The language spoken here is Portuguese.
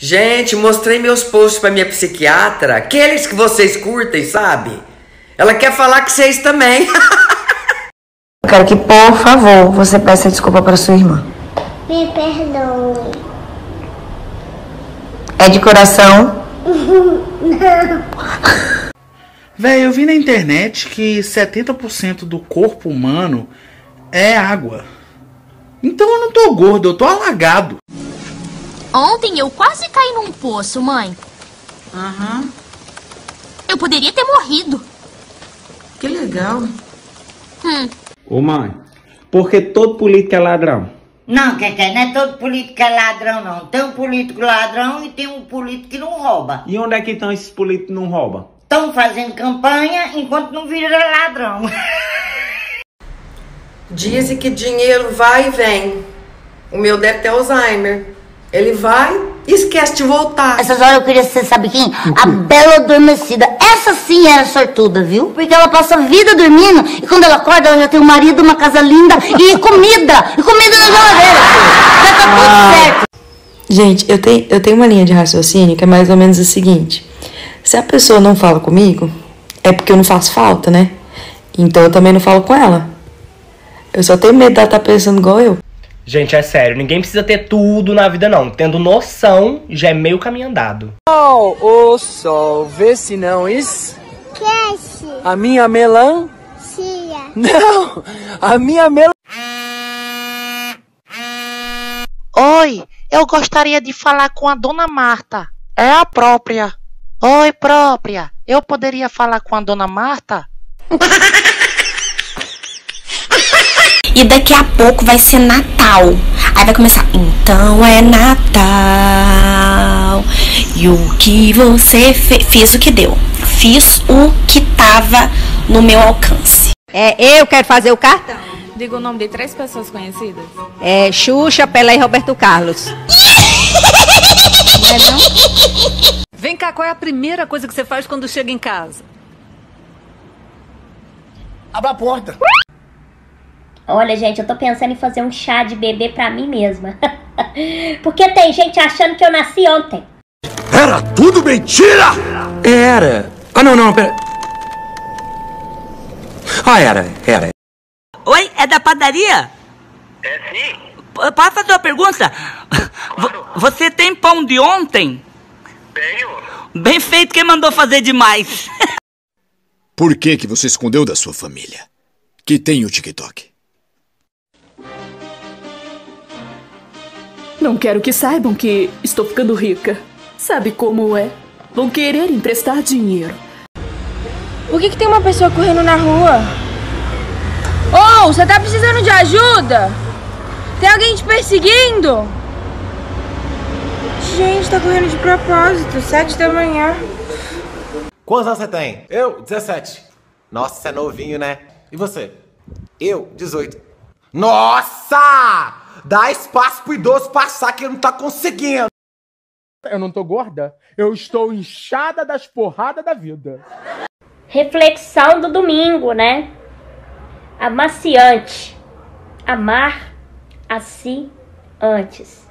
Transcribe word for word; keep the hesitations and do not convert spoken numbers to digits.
Gente, mostrei meus posts pra minha psiquiatra, aqueles que vocês curtem, sabe? Ela quer falar que vocês também. Eu quero que, por favor, você peça desculpa pra sua irmã. Me perdoe. É de coração? Não. Véi, eu vi na internet que setenta por cento do corpo humano é água. Então eu não tô gordo, eu tô alagado. Ontem eu quase caí num poço, mãe. Aham. Uhum. Eu poderia ter morrido. Que legal. Hum. Ô mãe, porque todo político é ladrão. Não, Keké, não é todo político é ladrão, não. Tem um político ladrão e tem um político que não rouba. E onde é que estão esses políticos que não roubam? Estão fazendo campanha enquanto não vira ladrão. Dizem que dinheiro vai e vem. O meu deve ter Alzheimer. Ele vai e esquece de voltar. Essas horas eu queria ser, sabe quem? A Bela Adormecida. Essa sim era sortuda, viu? Porque ela passa a vida dormindo e quando ela acorda ela já tem um marido, uma casa linda e comida. E comida na geladeira. Já tá tudo certo. Gente, eu tenho, eu tenho uma linha de raciocínio que é mais ou menos o seguinte. Se a pessoa não fala comigo, é porque eu não faço falta, né? Então eu também não falo com ela. Eu só tenho medo de ela estar pensando igual eu. Gente, é sério, ninguém precisa ter tudo na vida, não. Tendo noção, já é meio caminho andado. Oh, o sol, vê se não isso. Queixe. A minha melão. Chia. Não, a minha melão. Oi, eu gostaria de falar com a dona Marta. É a própria. Oi, própria. Eu poderia falar com a dona Marta? E daqui a pouco vai ser Natal. Aí vai começar. Então é Natal. E o que você fez? Fiz o que deu. Fiz o que tava no meu alcance. É, eu quero fazer o cartão. Diga o nome de três pessoas conhecidas. É, Xuxa, Pelé e Roberto Carlos. Não é não? Vem cá, qual é a primeira coisa que você faz quando chega em casa? Abra a porta. Olha, gente, eu tô pensando em fazer um chá de bebê pra mim mesma. Porque tem gente achando que eu nasci ontem. Era tudo mentira! Era. Ah, não, não, pera. Ah, era, era. Oi, é da padaria? É sim. Posso fazer uma pergunta? Claro. Você tem pão de ontem? Tenho. Bem feito, quem mandou fazer demais? Por que que você escondeu da sua família? Que tem o TikTok? Não quero que saibam que estou ficando rica. Sabe como é? Vão querer emprestar dinheiro. Por que que tem uma pessoa correndo na rua? Oh, você tá precisando de ajuda? Tem alguém te perseguindo? Gente, tá correndo de propósito. Sete da manhã. Quantos anos você tem? Eu, dezessete. Nossa, você é novinho, né? E você? Eu, dezoito. Nossa! Dá espaço pro idoso passar que ele não tá conseguindo. Eu não tô gorda, eu estou inchada das porradas da vida. Reflexão do domingo, né? Amaciante. Amar a si antes.